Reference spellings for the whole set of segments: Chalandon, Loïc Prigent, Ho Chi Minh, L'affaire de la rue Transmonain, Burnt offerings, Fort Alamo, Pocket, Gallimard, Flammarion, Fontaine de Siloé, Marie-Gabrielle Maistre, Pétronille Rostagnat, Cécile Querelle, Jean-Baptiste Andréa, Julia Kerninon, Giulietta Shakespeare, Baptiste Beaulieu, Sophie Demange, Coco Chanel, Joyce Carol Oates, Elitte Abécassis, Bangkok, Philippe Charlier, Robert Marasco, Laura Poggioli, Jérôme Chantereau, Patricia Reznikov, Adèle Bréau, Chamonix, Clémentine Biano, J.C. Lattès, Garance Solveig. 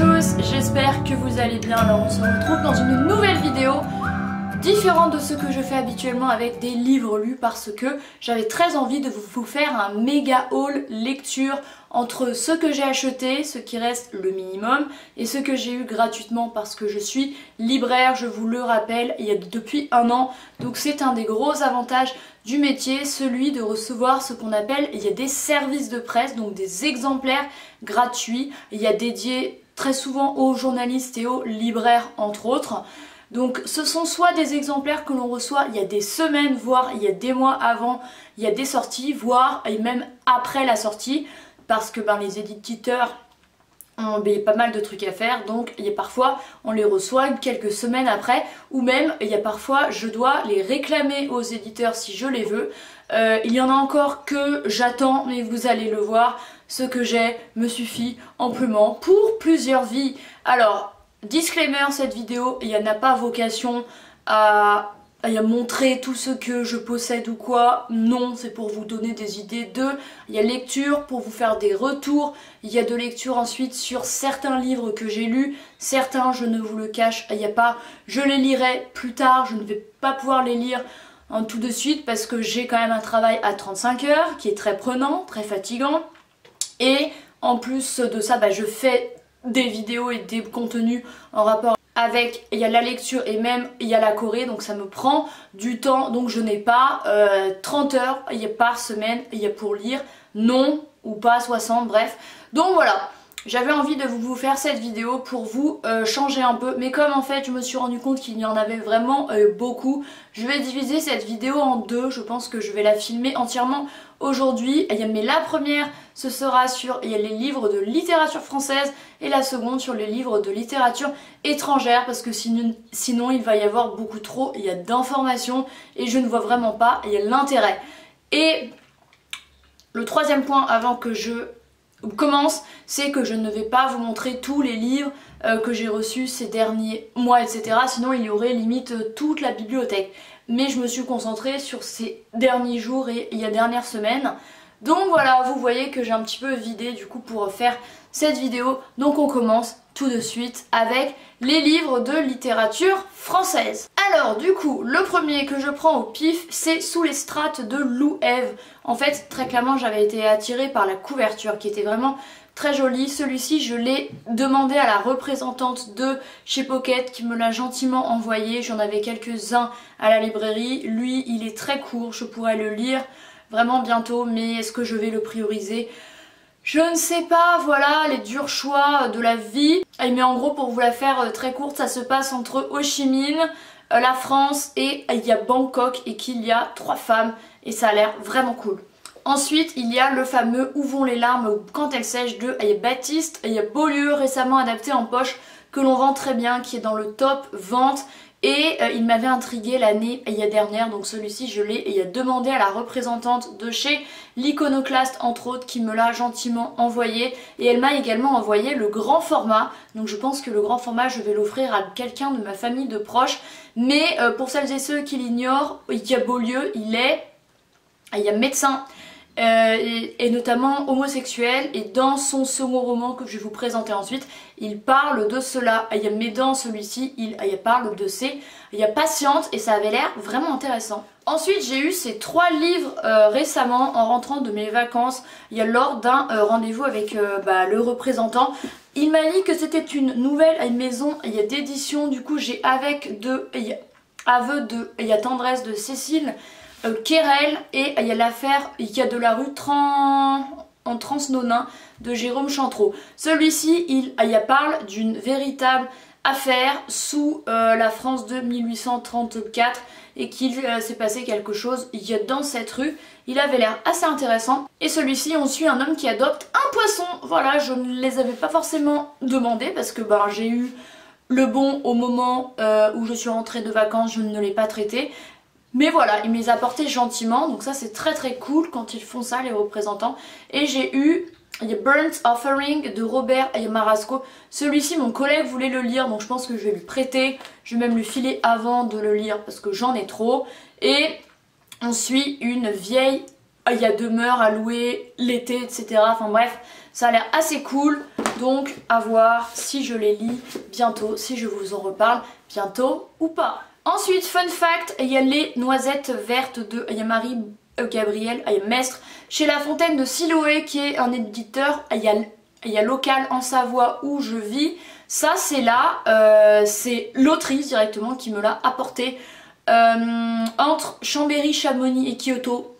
tous, j'espère que vous allez bien. Alors on se retrouve dans une nouvelle vidéo différente de ce que je fais habituellement avec des livres lus parce que j'avais très envie de vous faire un méga haul lecture entre ce que j'ai acheté, ce qui reste le minimum, et ce que j'ai eu gratuitement parce que je suis libraire, je vous le rappelle, il y a depuis un an. Donc c'est un des gros avantages du métier, celui de recevoir ce qu'on appelle, il y a des services de presse, donc des exemplaires gratuits, il y a dédié très souvent aux journalistes et aux libraires entre autres. Donc ce sont soit des exemplaires que l'on reçoit il y a des semaines, voire il y a des mois avant, il y a des sorties, voire et même après la sortie, parce que les éditeurs ont pas mal de trucs à faire, donc il y a parfois on les reçoit quelques semaines après, ou même il y a parfois je dois les réclamer aux éditeurs si je les veux. Il y en a encore que j'attends, mais vous allez le voir, ce que j'ai me suffit amplement pour plusieurs vies. Alors disclaimer, cette vidéo, elle n'a pas vocation à montrer tout ce que je possède ou quoi. Non, c'est pour vous donner des idées de... Il y a lecture pour vous faire des retours. Il y a de lecture ensuite sur certains livres que j'ai lus. Certains, je ne vous le cache, il n'y a pas... Je les lirai plus tard, je ne vais pas pouvoir les lire tout de suite parce que j'ai quand même un travail à 35 heures qui est très prenant, très fatigant. Et en plus de ça, je fais... des vidéos et des contenus en rapport avec, il y a la lecture et même il y a la Corée, donc ça me prend du temps, donc je n'ai pas 30 heures par semaine pour lire, non, ou pas 60, bref. Donc voilà, j'avais envie de vous faire cette vidéo pour vous changer un peu, mais comme en fait je me suis rendu compte qu'il y en avait vraiment beaucoup, je vais diviser cette vidéo en deux. Je pense que je vais la filmer entièrement aujourd'hui, mais la première ce sera sur les livres de littérature française et la seconde sur les livres de littérature étrangère parce que sinon il va y avoir beaucoup trop d'informations et je ne vois vraiment pas l'intérêt. Et le troisième point avant que je commence, c'est que je ne vais pas vous montrer tous les livres que j'ai reçus ces derniers mois, etc. Sinon il y aurait limite toute la bibliothèque. Mais je me suis concentrée sur ces derniers jours et dernières semaines. Donc voilà, vous voyez que j'ai un petit peu vidé du coup pour faire cette vidéo. Donc on commence tout de suite avec les livres de littérature française. Alors du coup, le premier que je prends au pif, c'est Sous les strates de Lou Eve. En fait, très clairement, j'avais été attirée par la couverture qui était vraiment très jolie. Celui-ci, je l'ai demandé à la représentante de chez Pocket qui me l'a gentiment envoyé. J'en avais quelques-uns à la librairie. Lui, il est très court, je pourrais le lire vraiment bientôt, mais est-ce que je vais le prioriser? Je ne sais pas, voilà, les durs choix de la vie. Mais en gros, pour vous la faire très courte, ça se passe entre Ho Chi Minh, la France et il y a Bangkok et qu'il y a 3 femmes et ça a l'air vraiment cool. Ensuite, il y a le fameux Où vont les larmes quand elles sèchent de Baptiste Beaulieu, récemment adapté en poche, que l'on vend très bien, qui est dans le top vente. Et il m'avait intrigué l'année dernière, donc celui-ci je l'ai demandé à la représentante de chez l'Iconoclaste entre autres qui me l'a gentiment envoyé. Et elle m'a également envoyé le grand format, donc je pense que le grand format je vais l'offrir à quelqu'un de ma famille de proches. Mais pour celles et ceux qui l'ignorent, Beaulieu il est médecin et notamment homosexuel, et dans son second roman que je vais vous présenter ensuite, il parle de cela, mais dans celui-ci il parle de ses patientes et ça avait l'air vraiment intéressant. Ensuite j'ai eu ces 3 livres récemment en rentrant de mes vacances, lors d'un rendez-vous avec le représentant. Il m'a dit que c'était une nouvelle maison d'édition, du coup j'ai avec de aveu de tendresse de Cécile Querelle et il y a l'affaire de la rue en Transnonain de Jérôme Chantereau. Celui-ci il parle d'une véritable affaire sous la France de 1834 et qu'il s'est passé quelque chose dans cette rue. Il avait l'air assez intéressant. Et celui-ci, on suit un homme qui adopte un poisson. Voilà, je ne les avais pas forcément demandés parce que j'ai eu le bon au moment où je suis rentrée de vacances, je ne l'ai pas traité. Mais voilà, il me les a apportés gentiment, donc ça c'est très très cool quand ils font ça les représentants. Et j'ai eu Burnt Offering de Robert Marasco. Celui-ci mon collègue voulait le lire, donc je pense que je vais lui prêter, je vais même lui filer avant de le lire parce que j'en ai trop. Et on suit une vieille demeure à louer l'été, etc. Enfin bref, ça a l'air assez cool. Donc à voir si je les lis bientôt, si je vous en reparle bientôt ou pas. Ensuite, fun fact, il y a les noisettes vertes de Marie-Gabrielle Maistre chez la Fontaine de Siloé, qui est un éditeur local en Savoie où je vis. Ça c'est là, c'est l'autrice directement qui me l'a apporté. Entre Chambéry, Chamonix et Kyoto,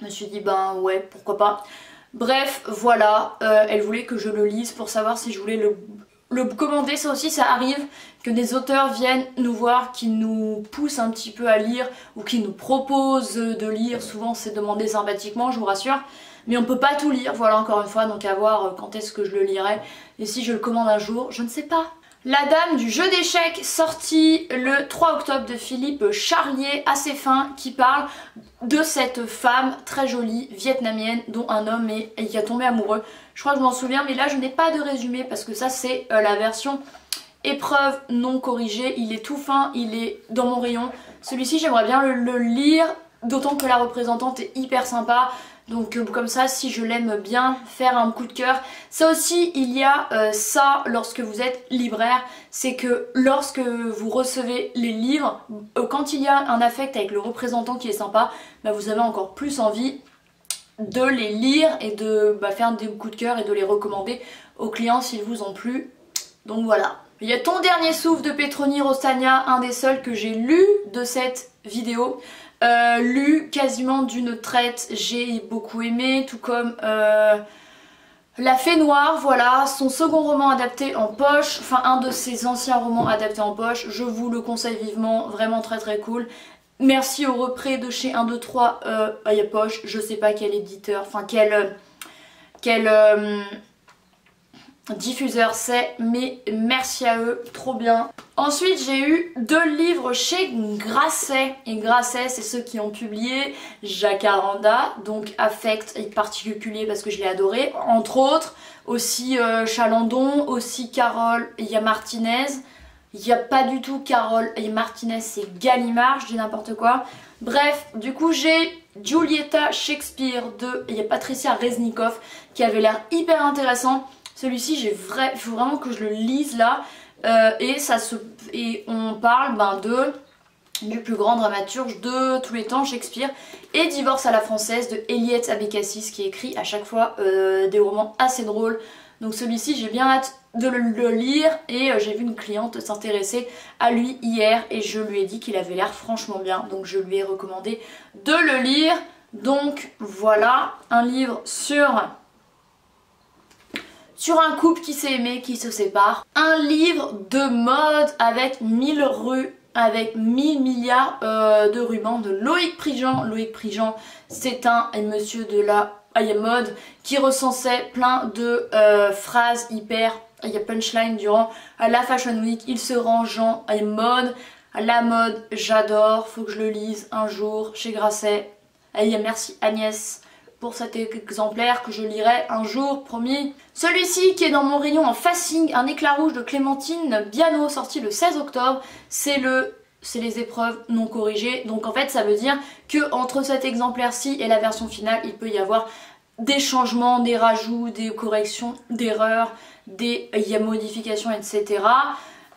je me suis dit ben ouais pourquoi pas. Bref voilà, elle voulait que je le lise pour savoir si je voulais le commander. Ça aussi ça arrive que des auteurs viennent nous voir, qui nous poussent un petit peu à lire ou qui nous proposent de lire. Souvent c'est demandé sympathiquement, je vous rassure, mais on peut pas tout lire, voilà encore une fois, donc à voir quand est-ce que je le lirai et si je le commande un jour, je ne sais pas. La Dame du jeu d'échecs, sortie le 3 octobre de Philippe Charlier, assez fin, qui parle de cette femme très jolie vietnamienne dont un homme est qui a tombé amoureux. Je crois que je m'en souviens, mais là je n'ai pas de résumé parce que ça c'est la version épreuve non corrigée. Il est tout fin, il est dans mon rayon. Celui-ci j'aimerais bien le lire, d'autant que la représentante est hyper sympa. Donc comme ça, si je l'aime bien, faire un coup de cœur. Ça aussi, il y a ça lorsque vous êtes libraire, c'est que lorsque vous recevez les livres, quand il y a un affect avec le représentant qui est sympa, bah, vous avez encore plus envie de les lire et de faire des coups de cœur et de les recommander aux clients s'ils vous ont plu. Donc voilà. Il y a Ton dernier souffle de Pétronille Rostagnat, un des seuls que j'ai lu de cette vidéo. Lu quasiment d'une traite, j'ai beaucoup aimé, tout comme La Fée Noire, voilà, son second roman adapté en poche, enfin un de ses anciens romans adaptés en poche, je vous le conseille vivement, vraiment très très cool. Merci au reprêt de chez 1, 2, 3, y a poche, je sais pas quel éditeur, enfin quel diffuseur c'est, mais merci à eux, trop bien. Ensuite j'ai eu 2 livres chez Grasset, et Grasset c'est ceux qui ont publié Jacaranda, donc Affect et particulier parce que je l'ai adoré, entre autres aussi Chalandon, aussi Carole, il y a Martinez, il n'y a pas du tout Carole et Martinez, c'est Gallimard, je dis n'importe quoi. Bref, du coup j'ai Julieta Shakespeare de Patricia Reznikov qui avait l'air hyper intéressant. Celui-ci, faut vraiment que je le lise là, et on parle du plus grand dramaturge de tous les temps, Shakespeare, et Divorce à la française de Elitte Abécassis, qui écrit à chaque fois des romans assez drôles. Donc celui-ci, j'ai bien hâte de le lire, et j'ai vu une cliente s'intéresser à lui hier, et je lui ai dit qu'il avait l'air franchement bien, donc je lui ai recommandé de le lire. Donc voilà, un livre sur un couple qui s'est aimé, qui se sépare. Un livre de mode avec 1000 milliards de rubans de Loïc Prigent. Loïc Prigent, c'est un monsieur de la mode qui recensait plein de phrases hyper punchline durant la Fashion Week. Il se rangeant à mode, à la mode, j'adore, faut que je le lise un jour chez Grasset. Merci Agnès pour cet exemplaire que je lirai un jour, promis. Celui-ci qui est dans mon rayon en fascine, Un éclat rouge de Clémentine Biano, sorti le 16 octobre, c'est les épreuves non corrigées. Donc en fait ça veut dire que entre cet exemplaire-ci et la version finale, il peut y avoir des changements, des rajouts, des corrections, d'erreurs, des modifications, etc.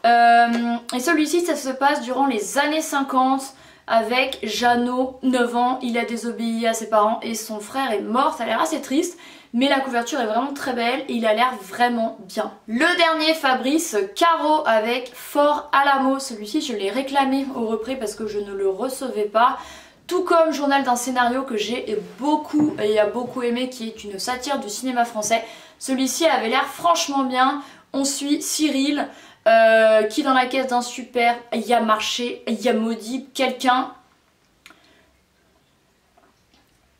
Et celui-ci ça se passe durant les années 50, avec Jeannot, 9 ans, il a désobéi à ses parents et son frère est mort. Ça a l'air assez triste, mais la couverture est vraiment très belle et il a l'air vraiment bien. Le dernier, Fabrice Caro avec Fort Alamo. Celui-ci, je l'ai réclamé au repré parce que je ne le recevais pas. Tout comme Journal d'un scénario que j'ai beaucoup aimé, qui est une satire du cinéma français. Celui-ci avait l'air franchement bien. On suit Cyril, qui dans la caisse d'un super y a marché, y a maudit quelqu'un,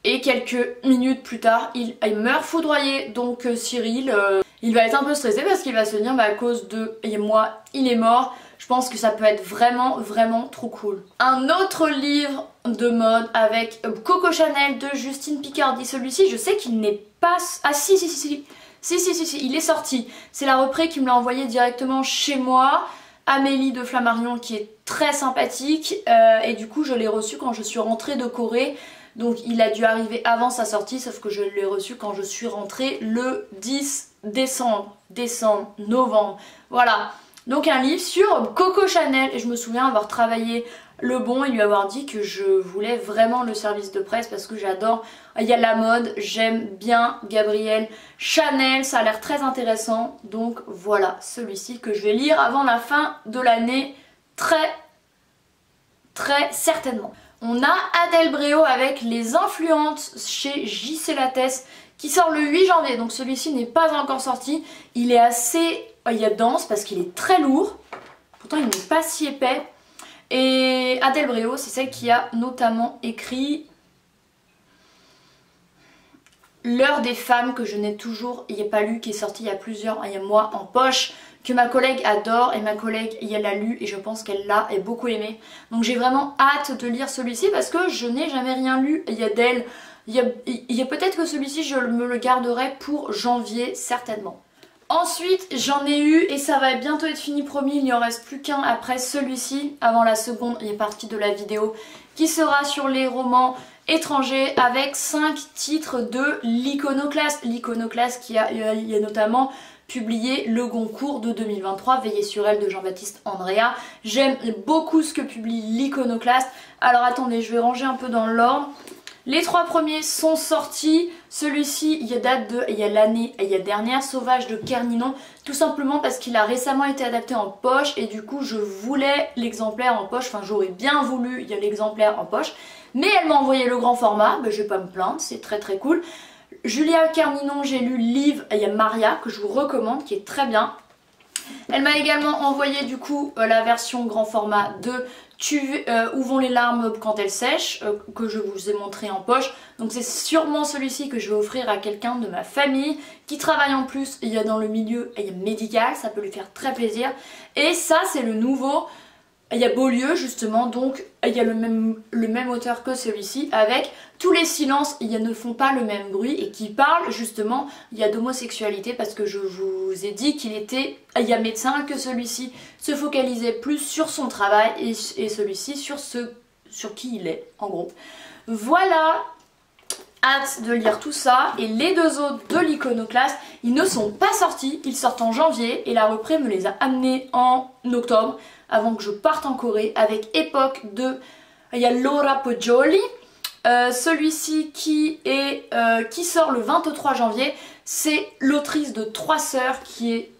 et quelques minutes plus tard il meurt foudroyé. Donc Cyril il va être un peu stressé parce qu'il va se dire à cause de moi il est mort. Je pense que ça peut être vraiment vraiment trop cool. Un autre livre de mode avec Coco Chanel de Justine Picardie. Celui-ci je sais qu'il n'est pas... Ah si, il est sorti. C'est la repré qui me l'a envoyé directement chez moi. Amélie de Flammarion qui est très sympathique. Et du coup, je l'ai reçu quand je suis rentrée de Corée. Donc il a dû arriver avant sa sortie, sauf que je l'ai reçu quand je suis rentrée le 10 décembre. Novembre, voilà. Donc un livre sur Coco Chanel, et je me souviens avoir travaillé le bon et lui avoir dit que je voulais vraiment le service de presse parce que j'adore, il y a la mode, j'aime bien Gabrielle Chanel, ça a l'air très intéressant. Donc voilà celui-ci que je vais lire avant la fin de l'année, très certainement. On a Adèle Bréau avec Les Influentes chez J.C. Lattès qui sort le 8 janvier, donc celui-ci n'est pas encore sorti, il est assez... il y a dense parce qu'il est très lourd, pourtant il n'est pas si épais. Et Adèle Bréau, c'est celle qui a notamment écrit L'heure des femmes, que je n'ai toujours pas lu, qui est sorti il y a plusieurs mois en poche, que ma collègue adore, et ma collègue elle l'a lu et je pense qu'elle l'a et beaucoup aimé. Donc j'ai vraiment hâte de lire celui-ci parce que je n'ai jamais rien lu d'elle. Il y a peut-être que celui-ci je me le garderai pour janvier certainement. Ensuite j'en ai eu, et ça va bientôt être fini promis, il n'y en reste plus qu'un après celui-ci, avant la seconde partie de la vidéo qui sera sur les romans étrangers avec 5 titres de l'Iconoclaste. L'Iconoclaste qui a notamment publié Le Goncourt de 2023, Veillez sur elle de Jean-Baptiste Andréa. J'aime beaucoup ce que publie l'Iconoclaste. Alors attendez, je vais ranger un peu dans l'ordre. Les 3 premiers sont sortis, celui-ci date de l'année dernière, Sauvage de Kerninon, tout simplement parce qu'il a récemment été adapté en poche et du coup je voulais l'exemplaire en poche, enfin j'aurais bien voulu l'exemplaire en poche, mais elle m'a envoyé le grand format, ben, je vais pas me plaindre, c'est très cool. Julia Kerninon, j'ai lu Livre, il y a Maria que je vous recommande, qui est très bien. Elle m'a également envoyé du coup la version grand format de Où vont les larmes quand elles sèchent, que je vous ai montré en poche. Donc c'est sûrement celui-ci que je vais offrir à quelqu'un de ma famille qui travaille en plus dans le milieu médical, ça peut lui faire très plaisir. Et ça c'est le nouveau, Beaulieu justement, donc le même auteur que celui-ci, avec Tous les silences ne font pas le même bruit, et qui parle justement d'homosexualité, parce que je vous ai dit qu'il était médecin, que celui-ci se focalisait plus sur son travail et celui-ci sur qui il est en gros. Voilà, hâte de lire tout ça. Et les 2 autres de l'Iconoclaste, ils ne sont pas sortis, ils sortent en janvier et la reprise me les a amenés en octobre, avant que je parte en Corée, avec Époque de Laura Poggioli, celui-ci qui sort le 23 janvier, c'est l'autrice de 3 sœurs qui est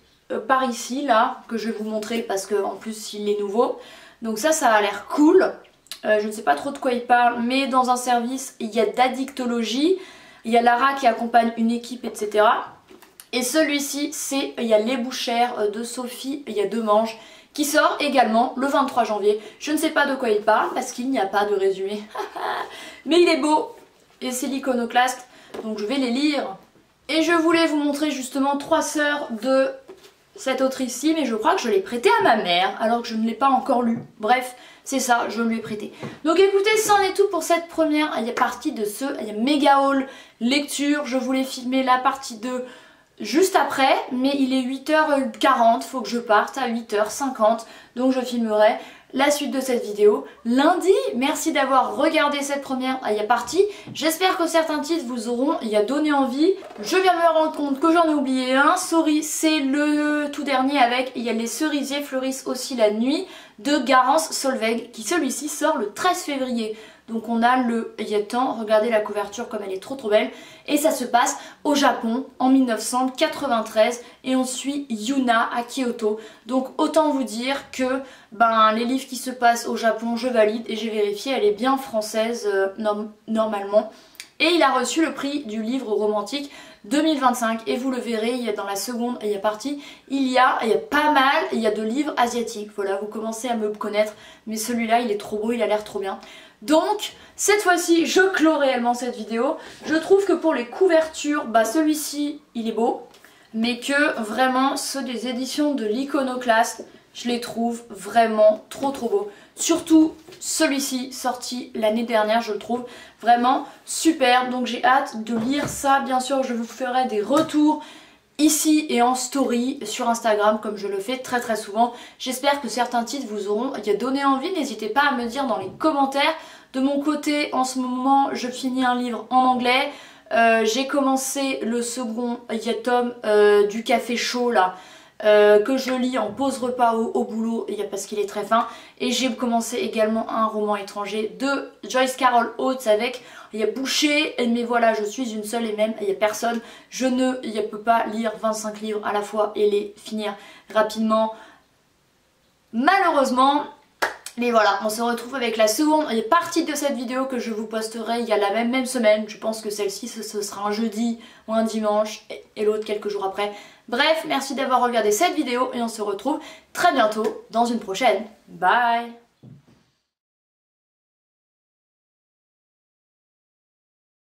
par ici, là, que je vais vous montrer parce qu'en plus il est nouveau. Donc ça a l'air cool, je ne sais pas trop de quoi il parle, mais dans un service d'addictologie, il y a Lara qui accompagne une équipe, etc. Et celui-ci c'est Les Bouchères de Sophie Demange, qui sort également le 23 janvier. Je ne sais pas de quoi il parle parce qu'il n'y a pas de résumé. Mais il est beau et c'est l'Iconoclaste, donc je vais les lire. Et je voulais vous montrer justement 3 sœurs de cette autrice-ci, mais je crois que je l'ai prêté à ma mère alors que je ne l'ai pas encore lu. Bref, c'est ça, je lui ai prêté. Donc écoutez, c'en est tout pour cette première partie de ce méga haul lecture. Je voulais filmer la partie 2 juste après, mais il est 8h40, faut que je parte à 8h50, donc je filmerai la suite de cette vidéo lundi. Merci d'avoir regardé cette première partie, j'espère que certains titres vous auront donné envie. Je viens me rendre compte que j'en ai oublié un, sorry, c'est le tout dernier avec Les cerisiers fleurissent aussi la nuit de Garance Solveig, qui celui-ci sort le 13 février. Donc on a le temps, regardez la couverture comme elle est trop belle. Et ça se passe au Japon en 1993 et on suit Yuna à Kyoto. Donc autant vous dire que les livres qui se passent au Japon, je valide, et j'ai vérifié, elle est bien française normalement. Et il a reçu le prix du livre romantique 2025, et vous le verrez, dans la seconde partie, il y a pas mal, de livres asiatiques. Voilà, vous commencez à me connaître, mais celui-là il est trop beau, il a l'air trop bien. Donc cette fois-ci je clôt réellement cette vidéo. Je trouve que pour les couvertures, celui-ci il est beau, mais que vraiment ceux des éditions de l'Iconoclaste, je les trouve vraiment trop beaux. Surtout celui-ci sorti l'année dernière, je le trouve vraiment superbe. Donc j'ai hâte de lire ça, bien sûr je vous ferai des retours ici et en story sur Instagram comme je le fais très souvent. J'espère que certains titres vous auront donné envie, n'hésitez pas à me dire dans les commentaires De mon côté, en ce moment, je finis un livre en anglais. J'ai commencé le second tome du café chaud là, que je lis en pause repas au boulot parce qu'il est très fin. Et j'ai commencé également un roman étranger de Joyce Carol Oates avec Boucher, mais voilà, je suis une seule et même personne. Je ne peux pas lire 25 livres à la fois et les finir rapidement. Malheureusement. Mais voilà, on se retrouve avec la seconde partie de cette vidéo que je vous posterai il y a la même semaine. Je pense que celle-ci, ce sera un jeudi ou un dimanche et l'autre quelques jours après. Bref, merci d'avoir regardé cette vidéo et on se retrouve très bientôt dans une prochaine. Bye!